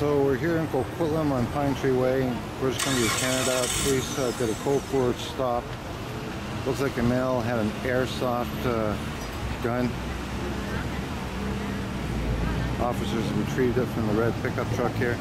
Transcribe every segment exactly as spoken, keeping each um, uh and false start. So we're here in Coquitlam on Pine Tree Way, British Columbia, Canada. Police uh, did a code word stop. Looks like a male had an airsoft uh, gun. Officers retrieved it from the red pickup truck here.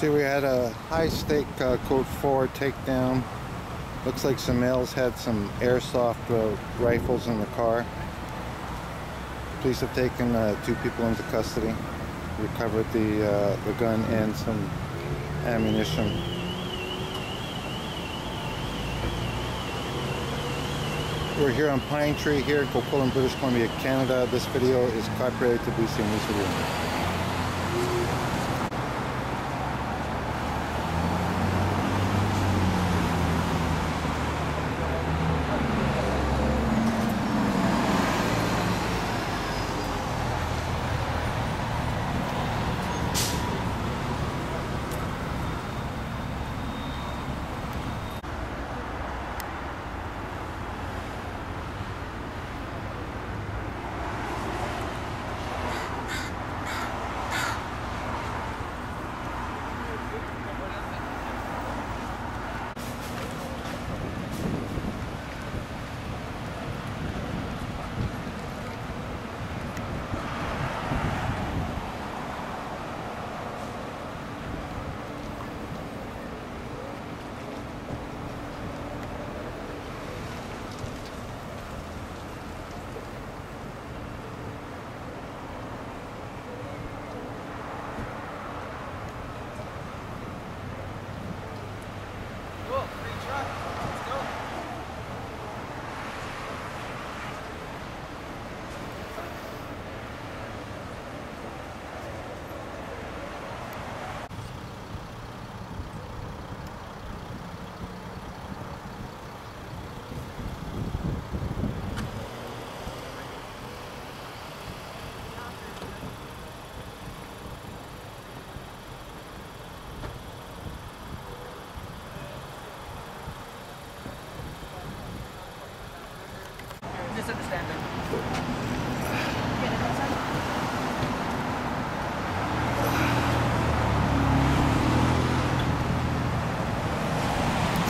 See, we had a high-stake uh, code four takedown. Looks like some males had some airsoft uh, rifles in the car. Police have taken uh, two people into custody, recovered the, uh, the gun and some ammunition. We're here on Pine Tree here in Coquitlam, British Columbia, Canada. This video is copyrighted to B C News video.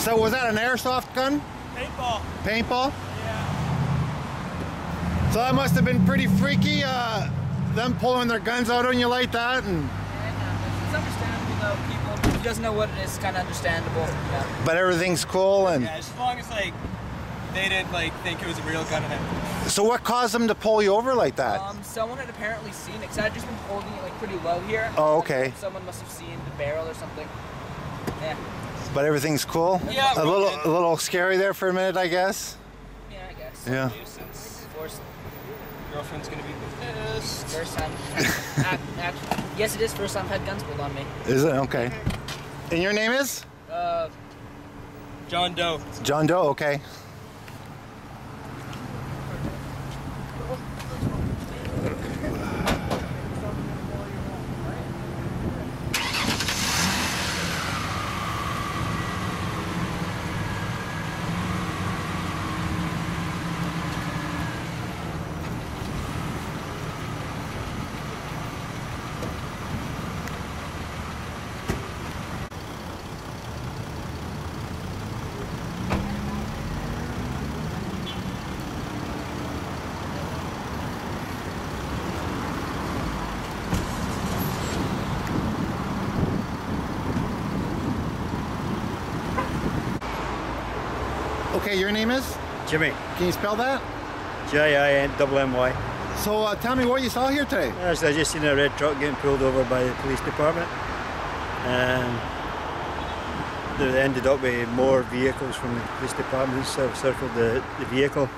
So was that an airsoft gun? Paintball. Paintball? Yeah. So that must have been pretty freaky, uh, them pulling their guns out on you like that. And yeah, it's understandable though, people who doesn't know what it is, kind of understandable. Yeah. But everything's cool and... Yeah, as long as like, they didn't like think it was a real gun and everything. So what caused them to pull you over like that? Um, someone had apparently seen it, because I had just been holding it like pretty low here. Oh, okay. Someone must have seen the barrel or something. Yeah. But everything's cool? Yeah, a little, a little scary there for a minute, I guess? Yeah. like yeah. nuisance. Forced girlfriend's gonna be pissed. First time. At, at, yes, it is first time I've had guns pulled on me. Is it? Okay. And your name is? Uh, John Doe. John Doe. Okay. Okay, your name is? Jimmy. Can you spell that? J I N M M Y. So uh, tell me what you saw here today. I just seen a red truck getting pulled over by the police department. And there ended up with more vehicles from the police department who circled the, the vehicle.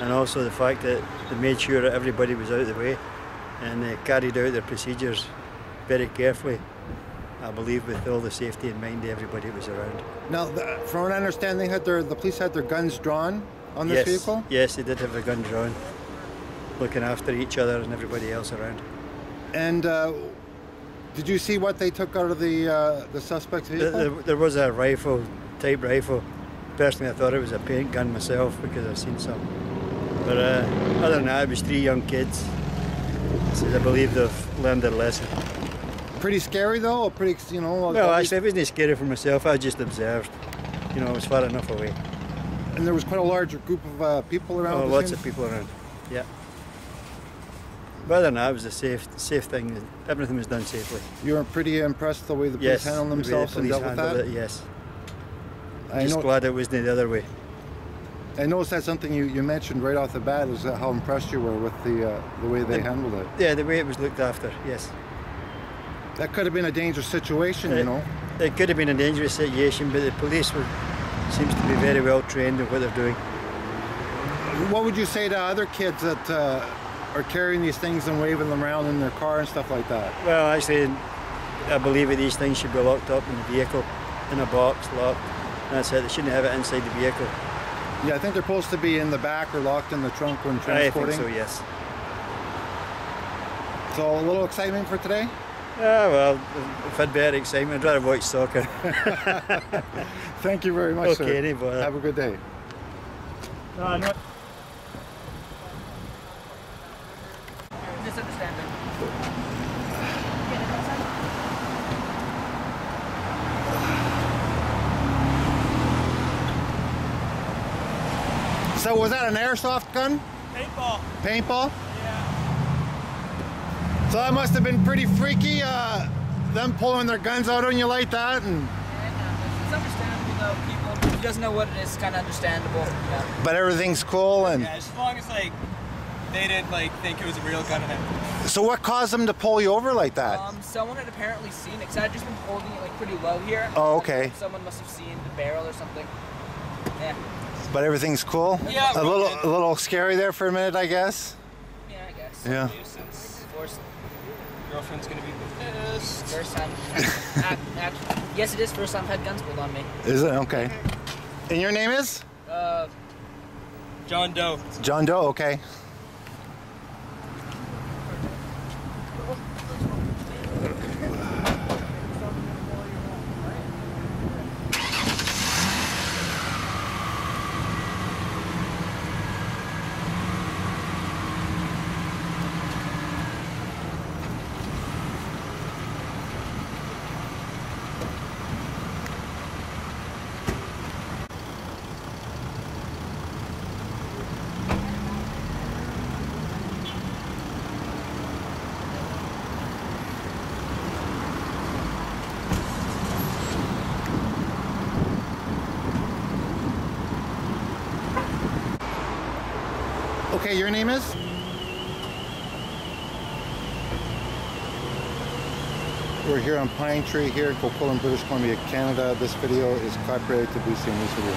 And also the fact that they made sure that everybody was out of the way. And they carried out their procedures very carefully. I believe with all the safety in mind, everybody was around. Now, the, from what I understand, they had their, the police had their guns drawn on this yes. vehicle? Yes, they did have their guns drawn, looking after each other and everybody else around. And uh, did you see what they took out of the, uh, the suspect's vehicle? There, there, there was a rifle, type rifle. Personally, I thought it was a paint gun myself because I've seen some. But uh, other than that, it was three young kids. So I believe they've learned their lesson. Pretty scary though, or pretty, you know... Well, actually, it wasn't scary for myself, I just observed. You know, I was far enough away. And there was quite a large group of uh, people around? Oh, lots of people around, yeah. But other than that, it was a safe safe thing. Everything was done safely. You were pretty impressed the way the police yes, handled themselves the and dealt with that? It, yes, I'm just glad it wasn't the other way. I noticed that's something you, you mentioned right off the bat, was how impressed you were with the, uh, the way they and, handled it. Yeah, the way it was looked after, yes. That could have been a dangerous situation, you know. It, it could have been a dangerous situation, but the police were, seems to be very well trained in what they're doing. What would you say to other kids that uh, are carrying these things and waving them around in their car and stuff like that? Well, actually, I believe that these things should be locked up in the vehicle, in a box, locked. That's it. They shouldn't have it inside the vehicle. Yeah, I think they're supposed to be in the back or locked in the trunk when transporting. I think so, yes. So a little excitement for today? Yeah, well, I've had better excitement. I'd rather watch soccer. Thank you very much, okay, sir. Any bother. Have a good day. No, no. Just understand it. So was that an airsoft gun? Paintball. Paintball? Yeah. So that must have been pretty freaky, uh, them pulling their guns out on you like that. And yeah, it's understandable though, people who doesn't know what it is, kind of understandable. Yeah. But everything's cool and... Yeah, as long as like, they didn't like think it was a real gun and everything. So what caused them to pull you over like that? Um, someone had apparently seen it, because I'd just been holding it like pretty low here. Oh, okay. Someone must have seen the barrel or something. Yeah. But everything's cool? Yeah, A little, a little scary there for a minute, I guess? Yeah, I guess. Yeah. Nuisance. Forced Girlfriend's gonna be pissed. First time. at, at, yes, it is first time I've had guns pulled on me. Is it? Okay. And your name is? Uh, John Doe. John Doe. Okay. Okay, your name is? We're here on Pine Tree here in Coquitlam, British Columbia, Canada. This video is copyrighted to B C News video.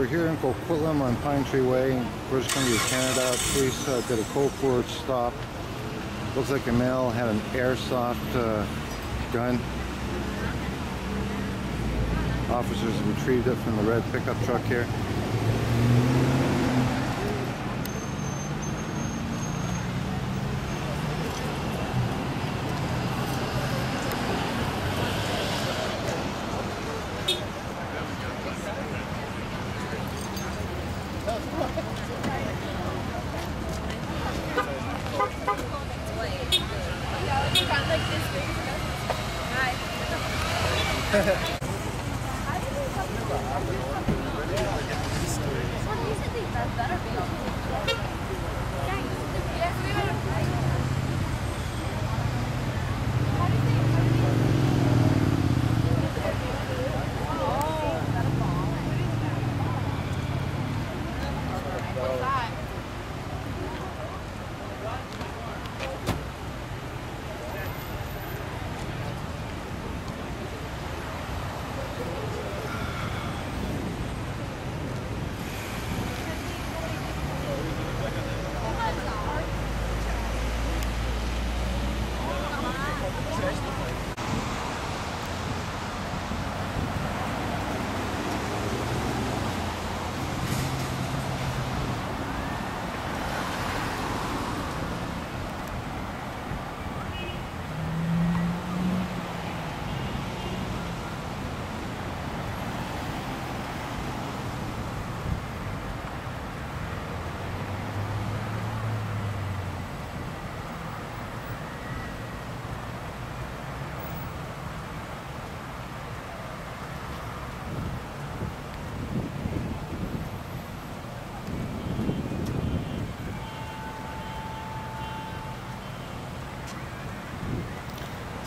we're here in Coquitlam on Pine Tree Way, British Columbia, Canada. Police uh, did a code four stop. Looks like a male had an airsoft uh, gun. Officers retrieved it from the red pickup truck here.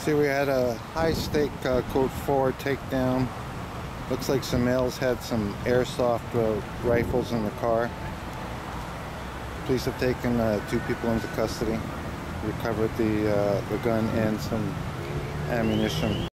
See, we had a high-stake uh, code four takedown. Looks like some males had some airsoft uh, rifles in the car. Police have taken uh, two people into custody, recovered the, uh, the gun and some ammunition.